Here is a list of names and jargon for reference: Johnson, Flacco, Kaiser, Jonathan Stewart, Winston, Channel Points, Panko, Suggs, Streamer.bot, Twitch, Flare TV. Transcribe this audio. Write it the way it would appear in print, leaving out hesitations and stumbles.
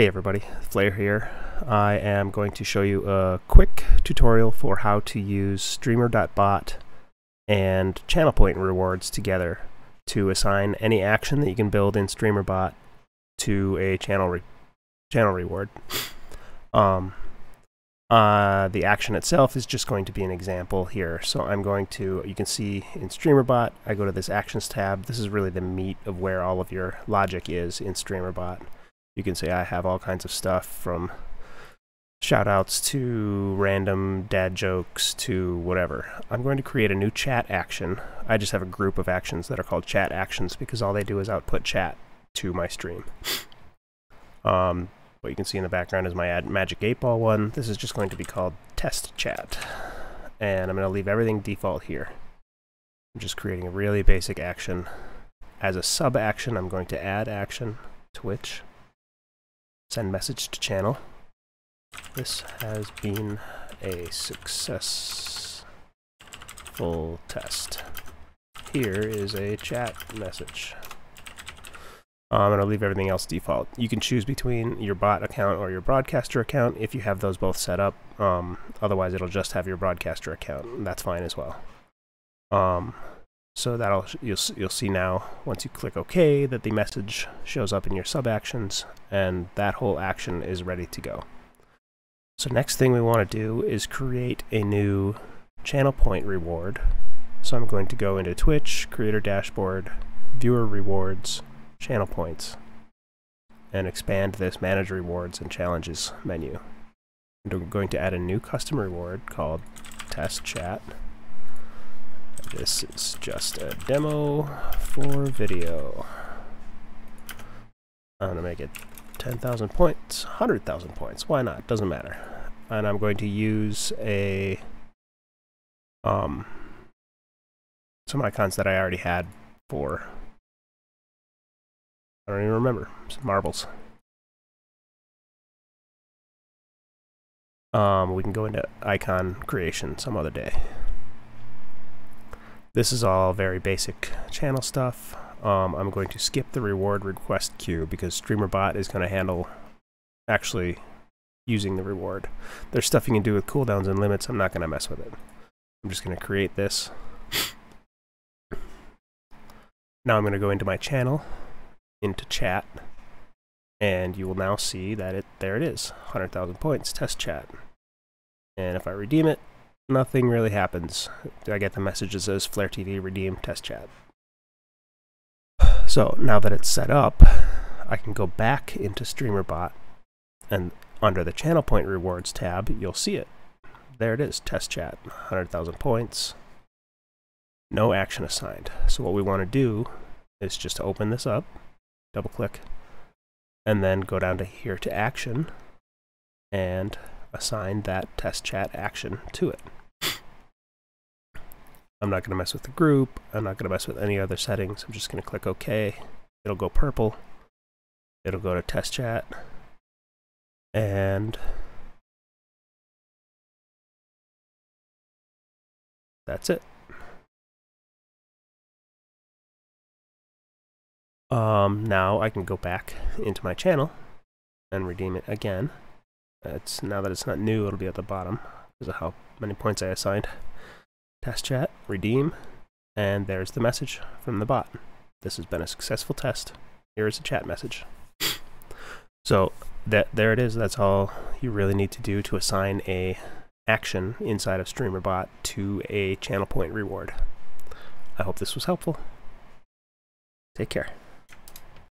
Hey everybody, Flare here. I am going to show you a quick tutorial for how to use Streamer.bot and Channel Point rewards together to assign any action that you can build in Streamer.bot to a channel reward. The action itself is just going to be an example here. So I'm going to, you can see in Streamer.bot, I go to this Actions tab. This is really the meat of where all of your logic is in Streamer.bot. You can say I have all kinds of stuff from shoutouts to random dad jokes to whatever. I'm going to create a new chat action. I just have a group of actions that are called chat actions because all they do is output chat to my stream. What you can see in the background is my Magic 8-Ball one. This is just going to be called test chat. And I'm going to leave everything default here. I'm just creating a really basic action. As a sub action, I'm going to add action Twitch. Send message to channel. This has been a successful test. Here is a chat message. I'm going to leave everything else default. You can choose between your bot account or your broadcaster account if you have those both set up. Otherwise, it'll just have your broadcaster account. And that's fine as well. So that'll you'll see now once you click OK that the message shows up in your sub actions, and that whole action is ready to go. So next thing we want to do is create a new channel point reward. So I'm going to go into Twitch, Creator Dashboard, Viewer Rewards, Channel Points, and expand this Manage Rewards and Challenges menu. And I'm going to add a new custom reward called Test Chat. This is just a demo for video. I'm going to make it 10,000 points, 100,000 points. Why not? Doesn't matter. And I'm going to use a some icons that I already had for, I don't even remember, some marbles. We can go into icon creation some other day. This is all very basic channel stuff. I'm going to skip the reward request queue because Streamer.bot is going to handle actually using the reward. There's stuff you can do with cooldowns and limits. I'm not going to mess with it. I'm just going to create this. Now I'm going to go into my channel, into chat, and you will now see that there it is, 100,000 points, test chat. And if I redeem it, nothing really happens. I get the message that says Flare TV redeem test chat. So now that it's set up, I can go back into Streamer.bot, and under the Channel Point Rewards tab, you'll see it. There it is, test chat, 100,000 points, no action assigned. So what we want to do is just open this up, double click, and then go down to here to action, and assign that test chat action to it. I'm not going to mess with the group. I'm not going to mess with any other settings. I'm just going to click OK. It'll go purple. It'll go to test chat. And that's it. Now I can go back into my channel and redeem it again. It's now that it's not new, it'll be at the bottom because of how many points I assigned. Test chat, redeem, and there's the message from the bot. This has been a successful test. Here is a chat message. So there it is. That's all you really need to do to assign a action inside of Streamer.bot to a channel point reward. I hope this was helpful. Take care.